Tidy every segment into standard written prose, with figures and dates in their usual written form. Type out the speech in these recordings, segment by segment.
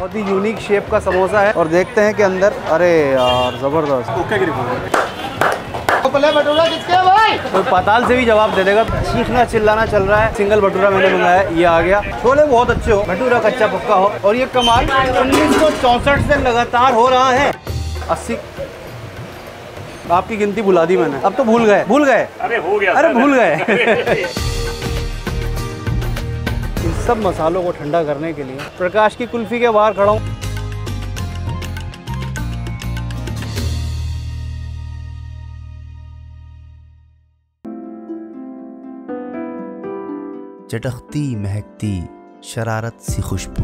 बहुत ही unique shape का समोसा है और देखते हैं कि अंदर, अरे यार जबरदस्त भटूरा किसके है भाई? तो पाताल से भी जवाब दे देगा। चीखना चिल्लाना चल रहा है। सिंगल भटूरा मैंने मंगाया, ये आ गया। छोले बहुत अच्छे हो, भटूरा कच्चा पक्का हो। और ये कमाल 1964 से लगातार हो रहा है। 80 आपकी गिनती बुला दी मैंने, अब तो भूल गए। अरे हो गया, अरे भूल गए। इन सब मसालों को ठंडा करने के लिए प्रकाश की कुल्फी के बाहर खड़ा हूँ। चटखती महकती शरारत सी खुशबू,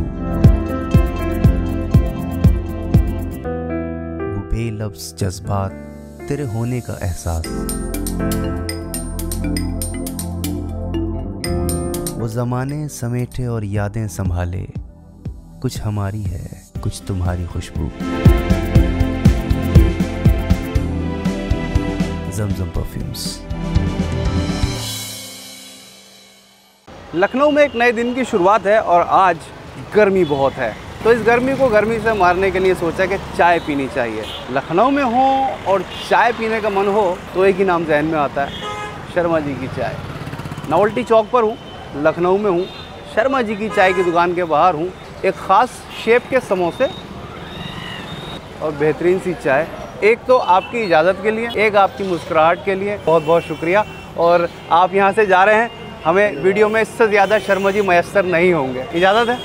वो बेलफ्ज़ जज्बात, तेरे होने का एहसास, वो ज़माने समेटे और यादें संभाले, कुछ हमारी है कुछ तुम्हारी खुशबू। जमजम परफ्यूम्स। लखनऊ में एक नए दिन की शुरुआत है और आज गर्मी बहुत है, तो इस गर्मी को गर्मी से मारने के लिए सोचा कि चाय पीनी चाहिए। लखनऊ में हो और चाय पीने का मन हो तो एक ही नाम जहन में आता है, शर्मा जी की चाय। नोवेल्टी चौक पर हूँ, लखनऊ में हूँ, शर्मा जी की चाय की दुकान के बाहर हूँ। एक ख़ास शेप के समोसे और बेहतरीन सी चाय। एक तो आपकी इजाज़त के लिए, एक आपकी मुस्कुराहट के लिए बहुत बहुत शुक्रिया। और आप यहाँ से जा रहे हैं, हमें वीडियो में इससे ज़्यादा शर्मा जी मयसर नहीं होंगे। इजाज़त है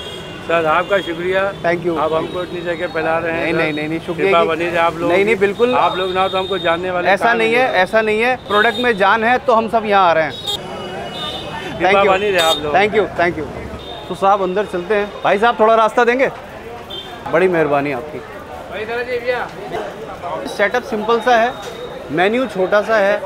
सर, आपका शुक्रिया। Thank you. आप हमको इतनी जगह फैला रहे हैं। नहीं, शुक्रिया बनी आप लोग। नहीं, बिल्कुल आप लोग ना तो हमको जानने वाले, ऐसा नहीं है। प्रोडक्ट में जान है तो हम सब यहाँ आ रहे हैं। Thank you. तो साहब अंदर चलते हैं। भाई साहब थोड़ा रास्ता देंगे, बड़ी मेहरबानी आपकी। सेटअप सिंपल सा है, मेन्यू छोटा सा है,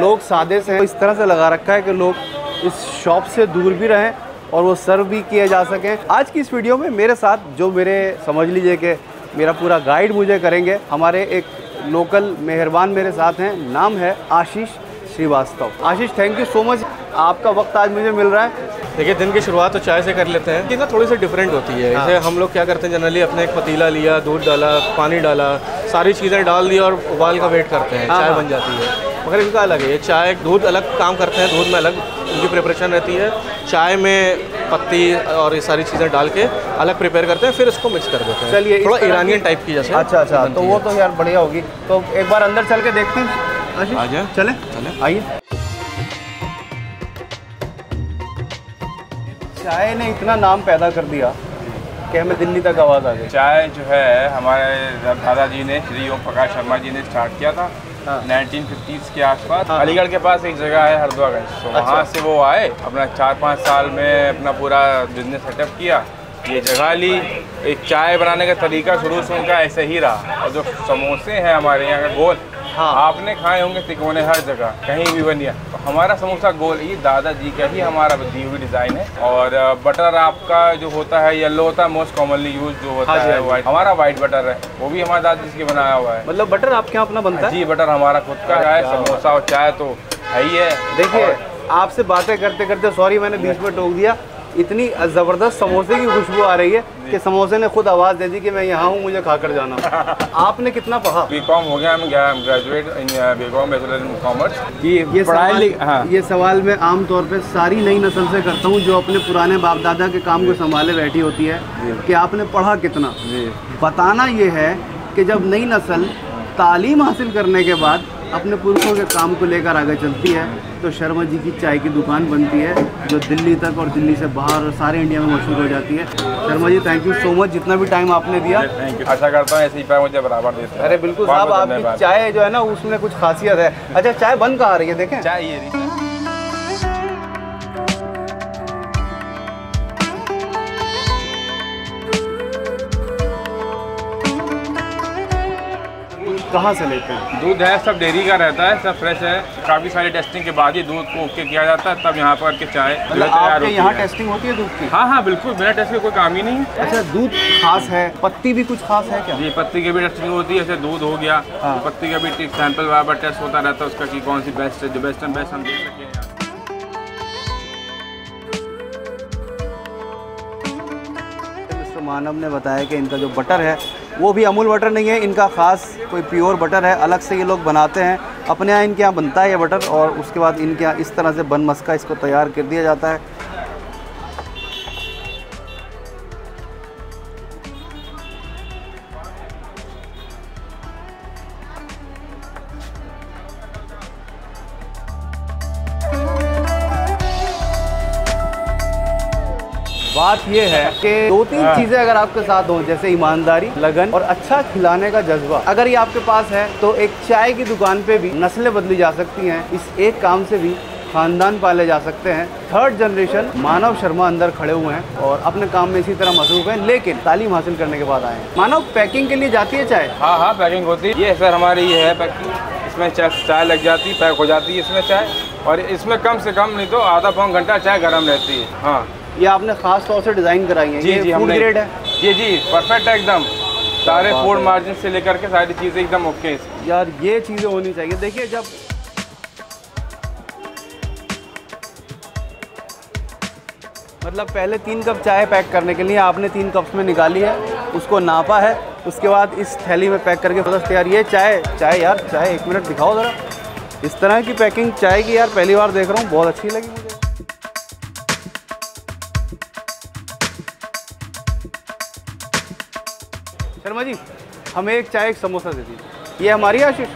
लोग सादे से हैं। इस तरह से लगा रखा है कि लोग इस शॉप से दूर भी रहें और वो सर्व भी किए जा सके। आज की इस वीडियो में मेरे साथ जो मेरे, समझ लीजिए कि मेरा पूरा गाइड मुझे करेंगे, हमारे एक लोकल मेहरबान मेरे साथ हैं। नाम है Ashish Srivastava. Ashish, thank you so much, आपका वक्त आज मुझे मिल रहा है। देखिए, दिन की शुरुआत तो चाय से कर लेते हैं, लेकिन थोड़ी सी डिफरेंट होती है। जैसे हम लोग क्या करते हैं, जनरली अपने एक पतीला लिया, दूध डाला, पानी डाला, सारी चीज़ें डाल दी और उबाल का वेट करते हैं, चाय बन जाती है। मगर इनका अलग है, चाय दूध अलग काम करते हैं, दूध में अलग उनकी प्रिपरेशन रहती है, चाय में पत्ती और ये सारी चीज़ें डाल के अलग प्रिपेयर करते हैं, फिर उसको मिक्स कर देते हैं। चलिए, थोड़ा ईरानियन टाइप की जैसे। अच्छा, तो वो तो यार बढ़िया होगी। तो एक बार अंदर चल के देखते हैं। आ जाए, चले आइए। चाय ने इतना नाम पैदा कर दिया कि हमें दिल्ली तक आवाज़ आ गई। चाय जो है हमारे दादाजी ने, श्री ओम प्रकाश शर्मा जी ने स्टार्ट किया था 1950s के आसपास। अलीगढ़ के पास एक जगह है हरिद्वार गंज, तो वहाँ से वो आए, अपना 4-5 साल में अपना पूरा बिजनेस सेटअप किया, ये जगह ली। एक चाय बनाने का तरीका शुरू से उनका ऐसे ही रहा। और जो समोसे हैं हमारे यहाँ का गोल, आपने खाए होंगे तिकोने, हर जगह कहीं भी बनिया, तो हमारा समोसा गोल, ये दादाजी का ही हमारा दी हुई डिज़ाइन है। और बटर आपका जो होता है येलो होता है, मोस्ट कॉमनली यूज जो होता है वाइट, हमारा वाइट बटर है, वो भी हमारे दादाजी के बनाया हुआ है। मतलब बटर आपके यहाँ अपना बनता है? जी, बटर हमारा खुद का है। समोसा और चाय तो है ही है। देखिए, आपसे बातें करते करते, सॉरी मैंने बीच में टोक दिया, इतनी ज़बरदस्त समोसे की खुशबू आ रही है कि समोसे ने खुद आवाज़ दे दी कि मैं यहाँ हूँ, मुझे खाकर जाना। आपने कितना पढ़ा? बीकॉम हो गया, हम graduate in BCom bachelor in commerce. ये सवाल मैं आमतौर पे सारी नई नस्ल से करता हूँ जो अपने पुराने बाप दादा के काम को संभाले बैठी होती है कि आपने पढ़ा कितना। बताना ये है कि जब नई नस्ल तालीम हासिल करने के बाद अपने पुरखों के काम को लेकर आगे चलती है तो शर्मा जी की चाय की दुकान बनती है, जो दिल्ली तक और दिल्ली से बाहर और सारे इंडिया में मशहूर हो जाती है। Sharma ji, thank you so much, जितना भी टाइम आपने दिया। Thank you. आशा करता हूँ ऐसी चाय मुझे बराबर देते हैं। अरे बिल्कुल साहब, आपकी चाय जो है ना, उसमें कुछ खासियत है। अच्छा, चाय बन कहाँ रही है? देखें चाय ये रही। कहाँ से लेते हैं? दूध है, सब डेयरी का रहता है, सब फ्रेश है। काफ़ी सारी टेस्टिंग के बाद ही दूध को ओके किया जाता है, तब यहाँ पर के चाय तैयार होती है। यहाँ टेस्टिंग होती है दूध की? हाँ, बिल्कुल, बिना टेस्ट के कोई काम ही नहीं। अच्छा, दूध खास है, पत्ती भी कुछ खास है क्या? जी, पत्ती की भी टेस्टिंग होती है। जैसे दूध हो गया, पत्ती का भी सैंपल बराबर टेस्ट होता रहता है उसका कि कौन सी बेस्ट है, जो बेस्ट एंड बेस्ट हम देख सकें। तो मानव ने बताया कि इनका जो बटर है वो भी अमूल बटर नहीं है, इनका ख़ास कोई प्योर बटर है, अलग से ये लोग बनाते हैं अपने यहाँ। इनके यहाँ बनता है ये बटर और उसके बाद इनके यहाँ इस तरह से बन मस्का इसको तैयार कर दिया जाता है। बात ये है कि दो तीन चीज़ें अगर आपके साथ हो, जैसे ईमानदारी, लगन और अच्छा खिलाने का जज्बा, अगर ये आपके पास है तो एक चाय की दुकान पे भी नस्लें बदली जा सकती हैं, इस एक काम से भी खानदान पाले जा सकते हैं। थर्ड जनरेशन मानव शर्मा अंदर खड़े हुए हैं और अपने काम में इसी तरह मसरूफ हैं, लेकिन तालीम हासिल करने के बाद आए हैं। मानव, पैकिंग के लिए जाती है चाय? हाँ हाँ, पैकिंग होती है ये सर हमारी, ये है पैकिंग, इसमें चाय लग जाती है, पैक हो जाती है इसमें चाय, और इसमें कम से कम नहीं तो आधा पौन घंटा चाय गर्म रहती है। हाँ, ये आपने खास तौर से डिज़ाइन कराई है? जी जी, फूड ग्रेड है? जी जी, परफेक्ट है एकदम, सारे फूड मार्जिन से लेकर के सारी चीज़ें एकदम ओके। यार ये चीज़ें होनी चाहिए। देखिए जब मतलब पहले 3 कप चाय पैक करने के लिए आपने 3 कप्स में निकाली है, उसको नापा है, उसके बाद इस थैली में पैक करके बस तैयार। ये चाय चाय यार चाय, 1 मिनट दिखाओ ज़रा। इस तरह की पैकिंग चाय की यार पहली बार देख रहा हूँ, बहुत अच्छी लगी मुझे। शर्मा जी, हमें एक चाय एक समोसा दे दीजिए। ये हमारी आशीष।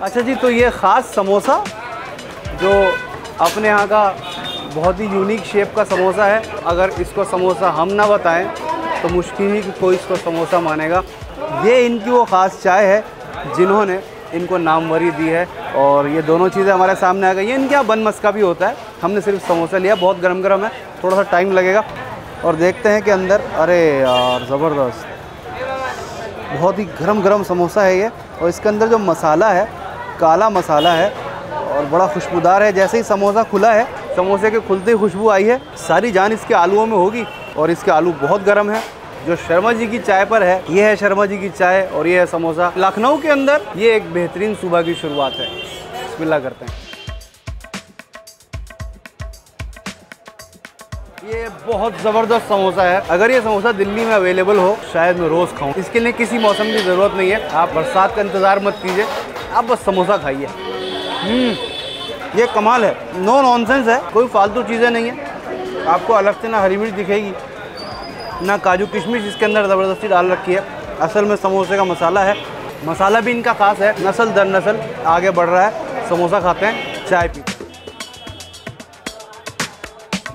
अच्छा जी, तो ये ख़ास समोसा जो अपने यहाँ का बहुत ही यूनिक शेप का समोसा है, अगर इसको समोसा हम ना बताएं तो मुश्किल ही कि कोई इसको समोसा मानेगा। ये इनकी वो ख़ास चाय है जिन्होंने इनको नामवरी दी है, और ये दोनों चीज़ें हमारे सामने आ गई हैं। इनके यहाँ बन मस्का भी होता है, हमने सिर्फ समोसा लिया, बहुत गर्म गर्म है, थोड़ा सा टाइम लगेगा। और देखते हैं कि अंदर, अरे यार ज़बरदस्त, बहुत ही गरम गरम समोसा है ये, और इसके अंदर जो मसाला है काला मसाला है और बड़ा खुशबूदार है। जैसे ही समोसा खुला है, समोसे के खुलते ही खुशबू आई है, सारी जान इसके आलूओं में होगी, और इसके आलू बहुत गर्म है जो शर्मा जी की चाय पर है। ये है शर्मा जी की चाय और ये है समोसा। लखनऊ के अंदर ये एक बेहतरीन सुबह की शुरुआत है। बिस्मिल्लाह करते हैं। ये बहुत ज़बरदस्त समोसा है, अगर ये समोसा दिल्ली में अवेलेबल हो शायद मैं रोज़ खाऊं। इसके लिए किसी मौसम की ज़रूरत नहीं है, आप बरसात का इंतज़ार मत कीजिए, आप बस समोसा खाइए। ये कमाल है, नो नॉनसेंस है, कोई फालतू चीज़ें नहीं है। आपको अलग से ना हरी मिर्च दिखेगी ना काजू किशमिश इसके अंदर ज़बरदस्ती डाल रखी है, असल में समोसे का मसाला है। मसाला भी इनका ख़ास है, नस्ल दर नस्ल आगे बढ़ रहा है। समोसा खाते हैं, चाय पीते हैं।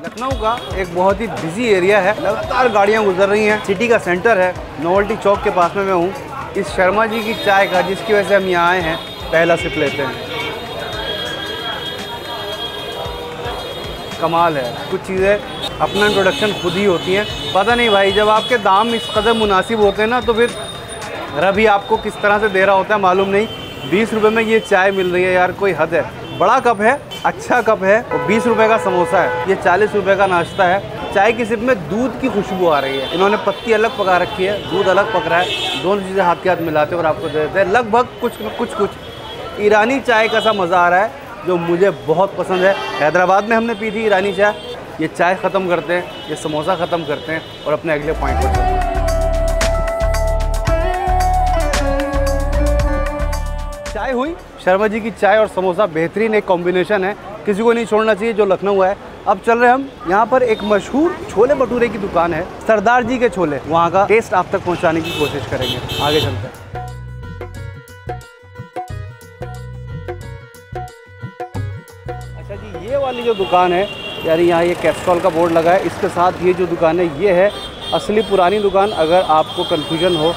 लखनऊ का एक बहुत ही बिजी एरिया है, लगातार गाड़ियाँ गुजर रही हैं, सिटी का सेंटर है। नोवेल्टी चौक के पास में मैं हूँ। इस शर्मा जी की चाय का, जिसकी वजह से हम यहाँ आए हैं, पहला सिप लेते हैं। कमाल है, कुछ चीज़ें अपना इंट्रोडक्शन खुद ही होती हैं। पता नहीं भाई, जब आपके दाम इस कदर मुनासिब होते हैं ना, तो फिर रब ही आपको किस तरह से दे रहा होता है मालूम नहीं। 20 रुपये में ये चाय मिल रही है यार, कोई हद है। बड़ा कप है, अच्छा कप है, और 20 रुपये का समोसा है। ये 40 रुपये का नाश्ता है। चाय की सिप में दूध की खुशबू आ रही है। इन्होंने पत्ती अलग पका रखी है, दूध अलग पक रहा है, दोनों चीज़ें हाथ के हाथ मिलाते हैं और आपको दे देते हैं। लगभग कुछ ईरानी चाय का सा मज़ा आ रहा है जो मुझे बहुत पसंद है। हैदराबाद में हमने पी थी ईरानी चाय। ये चाय ख़त्म करते हैं, ये समोसा ख़त्म करते हैं और अपने अगले पॉइंट पर चलते हैं। चाय हुई, शर्मा जी की चाय और समोसा, बेहतरीन एक कॉम्बिनेशन है, किसी को नहीं छोड़ना चाहिए जो लखनऊ है। अब चल रहे हम, यहाँ पर एक मशहूर छोले भटूरे की दुकान है, सरदार जी के छोले, वहाँ का टेस्ट आप तक पहुँचाने की कोशिश करेंगे। आगे चलते हैं। अच्छा जी, ये वाली जो दुकान है यार, यहाँ ये कैप्सूल का बोर्ड लगा है, इसके साथ ये जो दुकान है, ये है असली पुरानी दुकान। अगर आपको कन्फ्यूजन हो,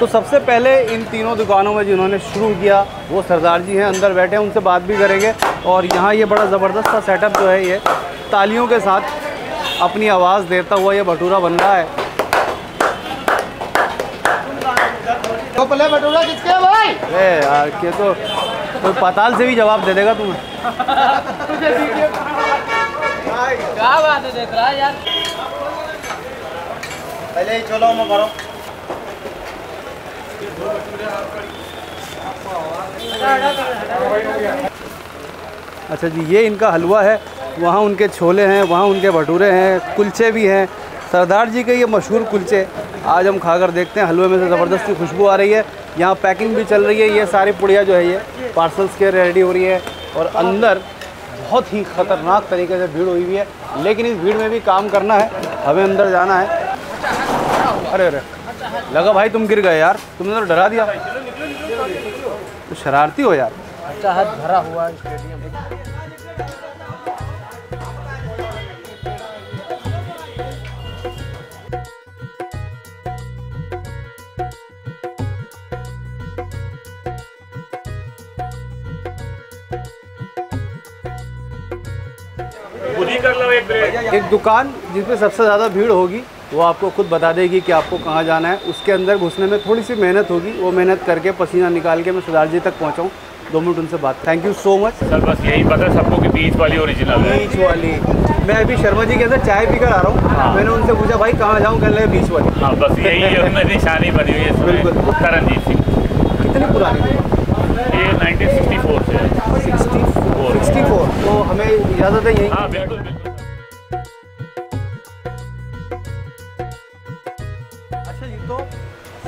तो सबसे पहले इन तीनों दुकानों में जिन्होंने शुरू किया वो सरदार जी हैं। अंदर बैठे हैं, उनसे बात भी करेंगे। और यहाँ ये बड़ा ज़बरदस्त सा सेटअप जो है, ये तालियों के साथ अपनी आवाज़ देता हुआ ये भटूरा बन रहा है। तो पहले भटूरा किसके भाई? अरे यार, ये तो कोई पाताल से भी जवाब दे देगा तुम्हें। क्या बात है, देख रहा है यार। पहले ही चलो, मैं करो। अच्छा जी, ये इनका हलवा है, वहाँ उनके छोले हैं, वहाँ उनके भटूरे हैं, कुलचे भी हैं, सरदार जी के ये मशहूर कुलचे। आज हम खाकर देखते हैं। हलवे में से ज़बरदस्ती खुशबू आ रही है, यहाँ पैकिंग भी चल रही है। ये सारी पुड़िया जो है ये पार्सल्स के रेडी हो रही है और अंदर बहुत ही ख़तरनाक तरीके से भीड़ हुई हुई है, लेकिन इस भीड़ में भी काम करना है, हमें अंदर जाना है। अरे अरे, लगा भाई तुम गिर गए यार, तुमने तो डरा दिया। तो शरारती हो यार। अच्छा हाथ भरा हुआ है। एक दुकान जिसमें सबसे ज़्यादा भीड़ होगी वो आपको खुद बता देगी कि आपको कहाँ जाना है। उसके अंदर घुसने में थोड़ी सी मेहनत होगी, वो मेहनत करके पसीना निकाल के मैं सरदार जी तक पहुँचाऊँ। 2 मिनट उनसे बात। Thank you so much sir. बस यही पता है सबको कि बीच वाली ओरिजिनल है। बीच वाली। मैं अभी शर्मा जी के साथ चाय पीकर आ रहा हूँ। हाँ। मैंने उनसे पूछा भाई कहाँ जाऊँ, कह रहे हैं बीच वाली। हाँ बस यही निशानी बनी हुई है। बिल्कुल। तरनजीत सिंह। कितनी पुरानी? ये 1964 से। 64। तो हमें इजाज़त है यही।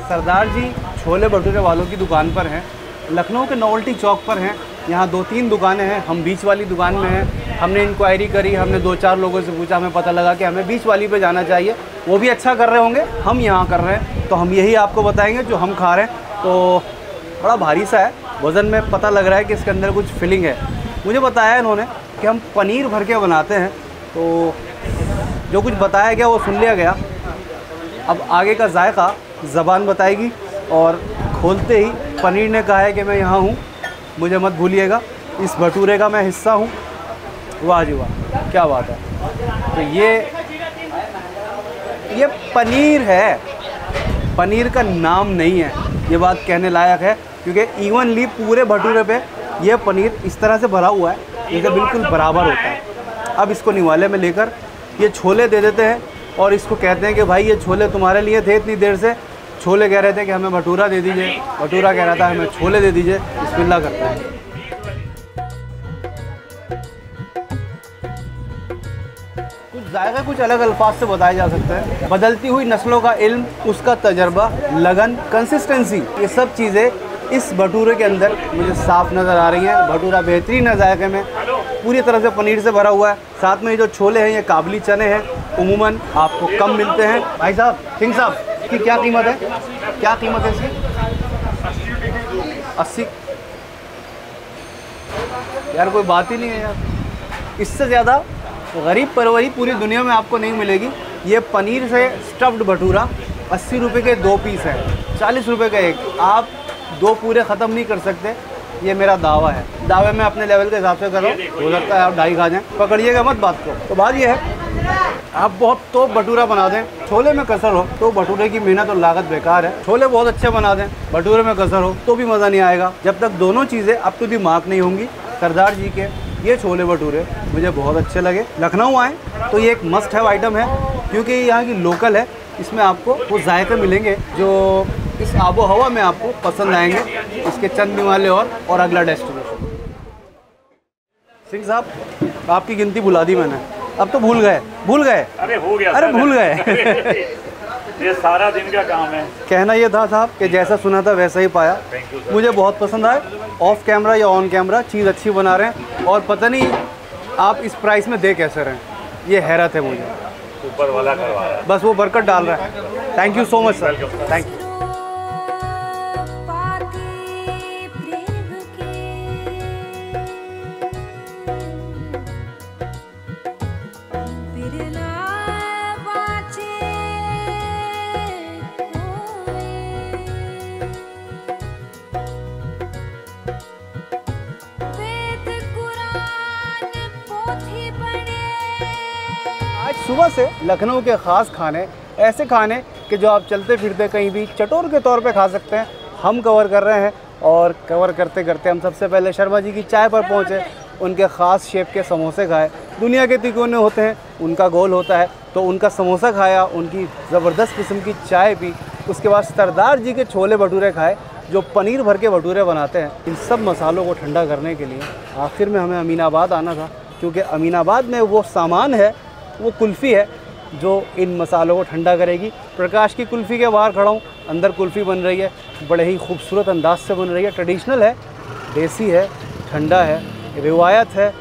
सरदार जी छोले भटूरे वालों की दुकान पर हैं, लखनऊ के नोवेल्टी चौक पर हैं। यहाँ 2-3 दुकानें हैं, हम बीच वाली दुकान में हैं। हमने इंक्वायरी करी, हमने 2-4 लोगों से पूछा, हमें पता लगा कि हमें बीच वाली पे जाना चाहिए। वो भी अच्छा कर रहे होंगे, हम यहाँ कर रहे हैं, तो हम यही आपको बताएंगे जो हम खा रहे हैं। तो बड़ा भारी सा है, वज़न में पता लग रहा है कि इसके अंदर कुछ फीलिंग है। मुझे बताया इन्होंने कि हम पनीर भर के बनाते हैं, तो जो कुछ बताया गया वो सुन लिया गया। अब आगे का जायका ज़बान बताएगी। और खोलते ही पनीर ने कहा है कि मैं यहाँ हूँ, मुझे मत भूलिएगा, इस भटूरे का मैं हिस्सा हूँ। वाह जी वाह, क्या बात है। तो ये पनीर है, पनीर का नाम नहीं है। ये बात कहने लायक है क्योंकि इवनली पूरे भटूरे पे ये पनीर इस तरह से भरा हुआ है, ये बिल्कुल बराबर होता है। अब इसको निवाले में लेकर ये छोले दे देते हैं और इसको कहते हैं कि भाई ये छोले तुम्हारे लिए थे इतनी देर से। छोले कह रहे थे कि हमें भटूरा दे दीजिए, भटूरा कह रहा था हमें छोले दे दीजिए। बिस्मिल्लाह करते हैं। कुछ जायका कुछ अलग अल्फाज से बताया जा सकता है। बदलती हुई नस्लों का इल्म, उसका तजर्बा, लगन, कंसिस्टेंसी, ये सब चीज़ें इस भटूरे के अंदर मुझे साफ नज़र आ रही हैं। भटूरा बेहतरीन है, जायके में पूरी तरह से पनीर से भरा हुआ है। साथ में ये जो छोले हैं ये काबली चने हैं, उमूमन आपको कम मिलते हैं। भाई साहब, सिंह साहब, की क्या कीमत है? क्या कीमत है इसकी? 80 यार, कोई बात ही नहीं है यार। इससे ज़्यादा गरीब परवरी पूरी दुनिया में आपको नहीं मिलेगी। ये पनीर से स्टफ्ड भटूरा 80 रुपये के 2 पीस है, 40 रुपये का एक। आप 2 पूरे ख़त्म नहीं कर सकते, ये मेरा दावा है। दावे में अपने लेवल के हिसाब से करो, हो सकता है आप 2.5 खा जाएँ। पकड़िएगा मत बात को। तो बात ये है, आप बहुत तो भटूरा बना दें, छोले में कसर हो तो भटूरे की मेहनत और लागत बेकार है। छोले बहुत अच्छे बना दें, भटूरे में कसर हो तो भी मज़ा नहीं आएगा। जब तक दोनों चीज़ें अप टू दी मार्क नहीं होंगी। सरदार जी के ये छोले भटूरे मुझे बहुत अच्छे लगे। लखनऊ आएँ तो ये एक मस्ट हैव आइटम है क्योंकि यहाँ की लोकल है। इसमें आपको वो जायके मिलेंगे जो इस आबो हवा में आपको पसंद आएंगे। इसके चंद निवाले और अगला डेस्टिनेशन। सिंह साहब, आपकी गिनती भुला दी मैंने, अब तो भूल गए। अरे हो गया, अरे भूल गए। ये सारा दिन का काम है। कहना ये था साहब कि जैसा सुना था वैसा ही पाया। मुझे बहुत पसंद आया। ऑफ कैमरा या ऑन कैमरा चीज़ अच्छी बना रहे हैं और पता नहीं आप इस प्राइस में दे कैसे रहे हैं, ये हैरत है मुझे। ऊपर वाला करवा रहा है, बस वो बरकत डाल रहा है। Thank you so much sir, thank you. सुबह से लखनऊ के ख़ास खाने, ऐसे खाने कि जो आप चलते फिरते कहीं भी चटोर के तौर पे खा सकते हैं, हम कवर कर रहे हैं। और कवर करते करते हम सबसे पहले शर्मा जी की चाय पर पहुँचे, उनके ख़ास शेप के समोसे खाए। दुनिया के तिकोने होते हैं, उनका गोल होता है, तो उनका समोसा खाया, उनकी ज़बरदस्त किस्म की चाय पी। उसके बाद सरदार जी के छोले भटूरे खाए जो पनीर भर के भटूरे बनाते हैं, इन सब मसालों को ठंडा करने के लिए आखिर में हमें अमीनाबाद आना था, क्योंकि अमीनाबाद में वो सामान है, वो कुल्फ़ी है जो इन मसालों को ठंडा करेगी। प्रकाश की कुल्फ़ी के बाहर खड़ा हूँ, अंदर कुल्फ़ी बन रही है, बड़े ही खूबसूरत अंदाज से बन रही है। ट्रेडिशनल है, देसी है, ठंडा है, रिवायत है,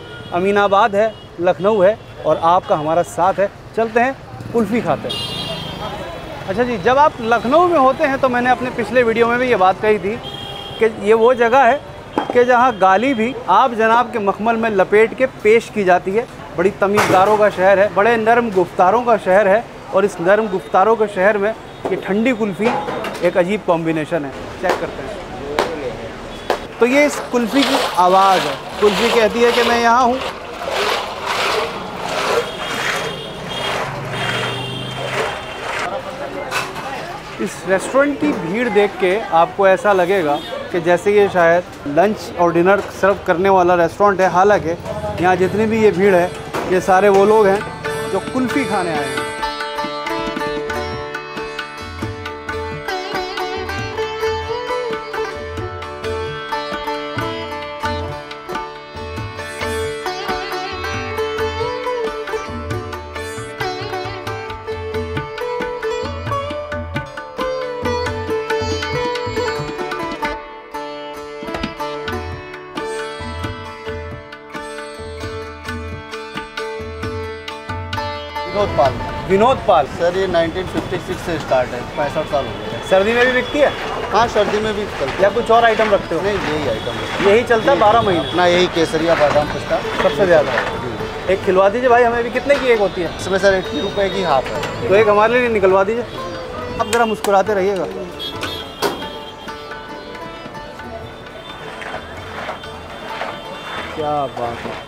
अमीनाबाद है, लखनऊ है और आपका हमारा साथ है। चलते हैं कुल्फ़ी खाते हैं। अच्छा जी, जब आप लखनऊ में होते हैं तो मैंने अपने पिछले वीडियो में भी ये बात कही थी कि ये वो जगह है कि जहाँ गाली भी आप जनाब के मखमल में लपेट के पेश की जाती है। बड़ी तमीज़दारों का शहर है, बड़े नरम गुफ्तारों का शहर है और इस नरम गुफ्तारों के शहर में ये ठंडी कुल्फ़ी एक अजीब कॉम्बिनेशन है। चेक करते हैं तो ये इस कुल्फ़ी की आवाज़ है। कुल्फ़ी कहती है कि मैं यहाँ हूँ। इस रेस्टोरेंट की भीड़ देख के आपको ऐसा लगेगा कि जैसे ये शायद लंच और डिनर सर्व करने वाला रेस्टोरेंट है। हालांकि यहाँ जितनी भी ये भीड़ है, ये सारे वो लोग हैं जो कुल्फ़ी खाने आए हैं। विनोद पाल सर, ये 1956 से स्टार्ट है, 65 साल हो गए। सर्दी में भी बिकती है? हाँ, सर्दी में भी चलती है। या कुछ और आइटम रखते हो? नहीं, यही आइटम रखते, यही चलता है 12 महीने अपना, यही केसरिया बादाम पिस्ता सबसे ज़्यादा है। एक खिलवा दीजिए भाई हमें भी। कितने की एक होती है? इसमें सर 80 रुपये की हाफ है, तो एक हमारे लिए निकलवा दीजिए। आप ज़रा मुस्कुराते रहिएगा। क्या बात है,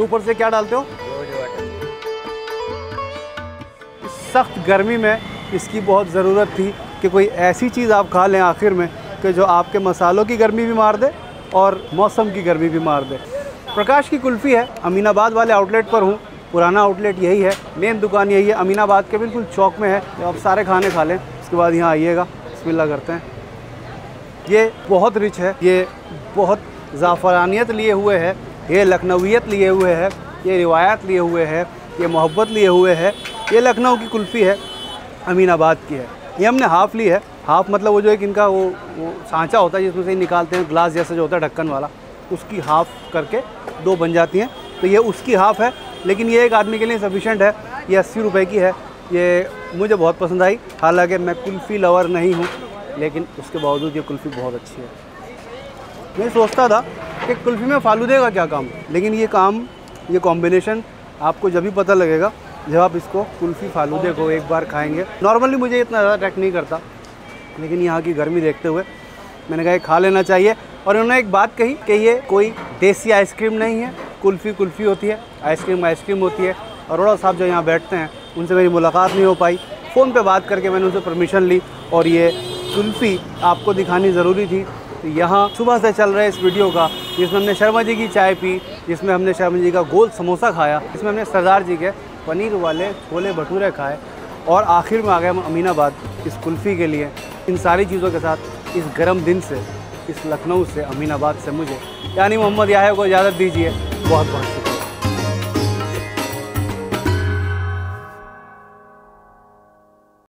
ऊपर से क्या डालते हो? इस सख्त गर्मी में इसकी बहुत ज़रूरत थी कि कोई ऐसी चीज़ आप खा लें आखिर में कि जो आपके मसालों की गर्मी भी मार दे और मौसम की गर्मी भी मार दे। प्रकाश की कुल्फ़ी है, अमीनाबाद वाले आउटलेट पर हूँ। पुराना आउटलेट यही है, मेन दुकान यही है, अमीनाबाद के बिल्कुल चौक में है। तो आप सारे खाने खा लें, उसके बाद यहाँ आइएगा। बिस्मिल्लाह करते हैं। ये बहुत रिच है, ये बहुत ज़ाफ़रानियत लिए हुए है, ये लखनऊियत लिए हुए है, ये रिवायत लिए हुए है, ये मोहब्बत लिए हुए है। ये लखनऊ की कुल्फ़ी है, अमीनाबाद की है। ये हमने हाफ़ ली है। हाफ़ मतलब वो जो एक इनका वो सांचा होता है जिसमें से निकालते हैं, ग्लास जैसा जो होता है ढक्कन वाला, उसकी हाफ़ करके दो बन जाती हैं। तो ये उसकी हाफ़ है, लेकिन ये एक आदमी के लिए सफिशेंट है। ये 80 रुपये की है, ये मुझे बहुत पसंद आई। हालाँकि मैं कुल्फ़ी लवर नहीं हूँ, लेकिन उसके बावजूद ये कुल्फ़ी बहुत अच्छी है। मैं सोचता था कि कुल्फ़ी में फालूदे का क्या काम, लेकिन ये कॉम्बिनेशन आपको जब भी पता लगेगा जब आप इसको कुल्फ़ी फालूदे को एक बार खाएंगे। नॉर्मली मुझे इतना ज़्यादा अट्रैक्ट नहीं करता, लेकिन यहाँ की गर्मी देखते हुए मैंने कहा ये खा लेना चाहिए। और उन्होंने एक बात कही कि ये कोई देसी आइसक्रीम नहीं है, कुल्फ़ी होती है, आइसक्रीम होती है। अरोड़ा साहब जो यहाँ बैठते हैं, उनसे मेरी मुलाकात नहीं हो पाई। फ़ोन पर बात करके मैंने उनसे परमिशन ली और ये कुल्फ़ी आपको दिखानी ज़रूरी थी। तो यहाँ सुबह से चल रहा है इस वीडियो का, जिसमें हमने शर्मा जी की चाय पी, जिसमें हमने शर्मा जी का गोल समोसा खाया, जिसमें हमने सरदार जी के पनीर वाले छोले भटूरे खाए और आखिर में आ गए हम अमीनाबाद इस कुल्फ़ी के लिए। इन सारी चीज़ों के साथ इस गर्म दिन से, इस लखनऊ से, अमीनाबाद से मुझे यानी मोहम्मद याह्या को इजाज़त दीजिए। बहुत बहुत